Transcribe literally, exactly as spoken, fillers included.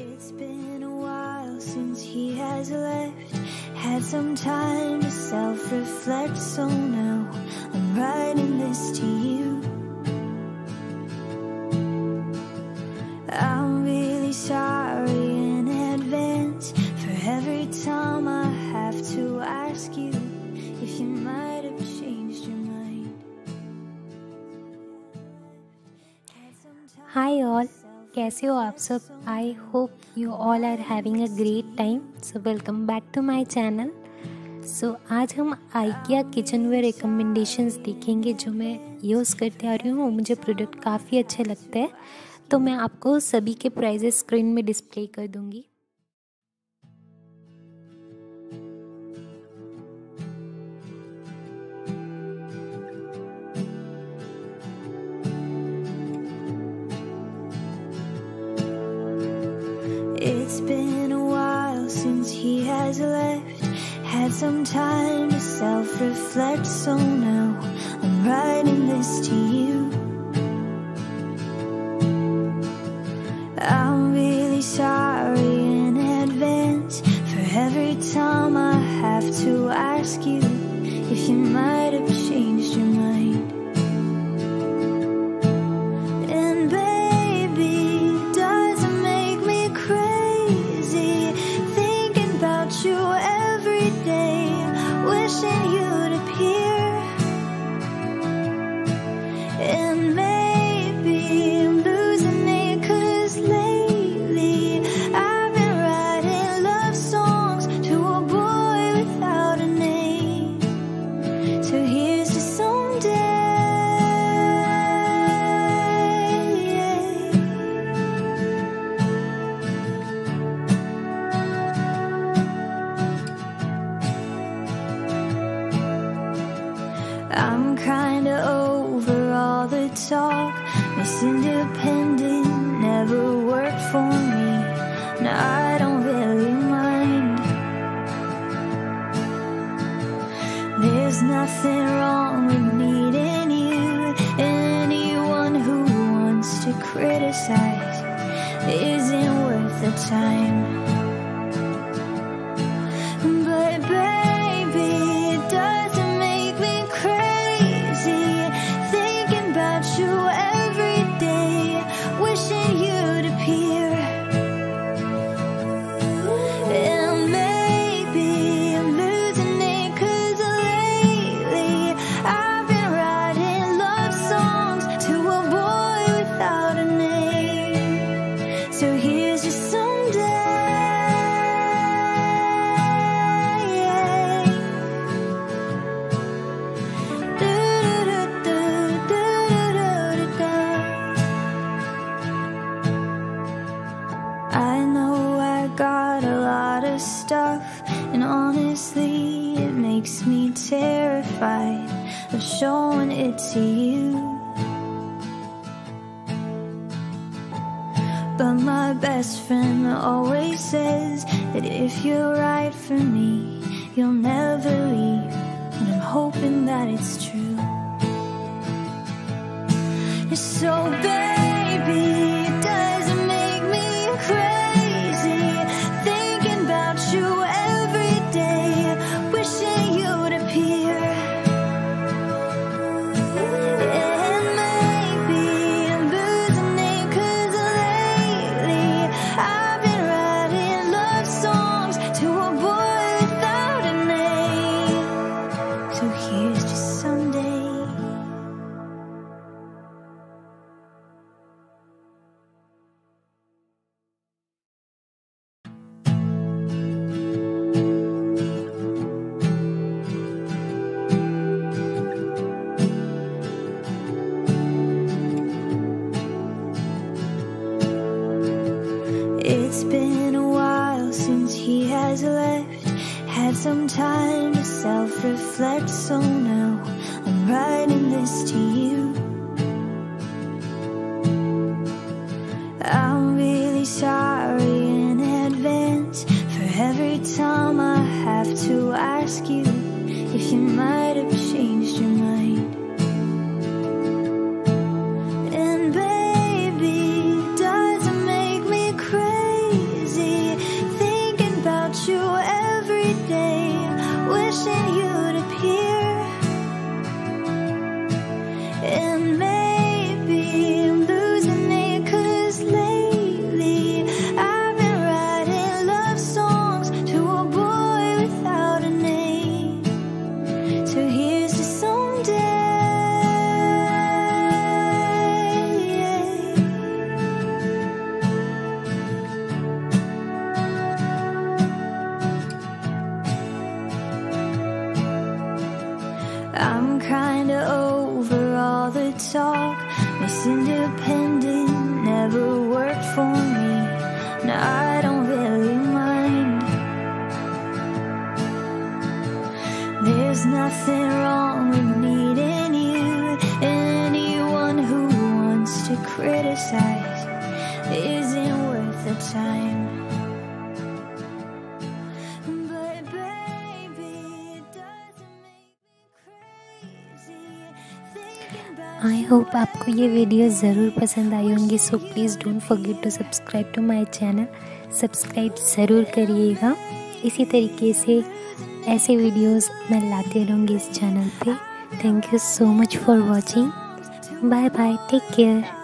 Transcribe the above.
It's been a while since he has left. Had some time to self-reflect, so now I'm writing this to you. I'm really sorry in advance for every time I have to ask you if you might have changed your mind. Hi all, कैसे हो आप सब? I hope you all are having a great time. So welcome back to my channel. So आज हम IKEA kitchenware recommendations देखेंगे जो मैं use करते आ रही हूँ. मुझे प्रोडक्ट काफ़ी अच्छे लगते हैं, तो मैं आपको सभी के प्राइजेस स्क्रीन में डिस्प्ले कर दूँगी. It's been a while since he has left. Had some time to self-reflect, so now I'm writing this to you. I'm really sorry in advance for every time I have to ask you if you might have changed your mind. I'm kinda over all the talk. This independent never worked for me. Now I don't really mind. There's nothing wrong with needing you. Anyone who wants to criticize isn't worth the time. I know I got a lot of stuff, and honestly it makes me terrified of showing it to you. But my best friend always says that if you're right for me, you'll never leave, and I'm hoping that it's true. It's so baby. It's been a while since he has left. Had some time to self-reflect, so now I'm writing this to you. I'm really sorry in advance for every time I have to ask you if you might have changed your mind. And baby, does it make me crazy? nothing wrong with needing you. Anyone who wants to criticize isn't worth the time. I hope आपको ये video ज़रूर पसंद आई होंगी, so please don't forget to subscribe to my channel, subscribe ज़रूर करिएगा। इसी तरीके से ऐसे वीडियोस मैं लाते रहूँगी इस चैनल पे। Thank you so much for watching, bye bye, take care.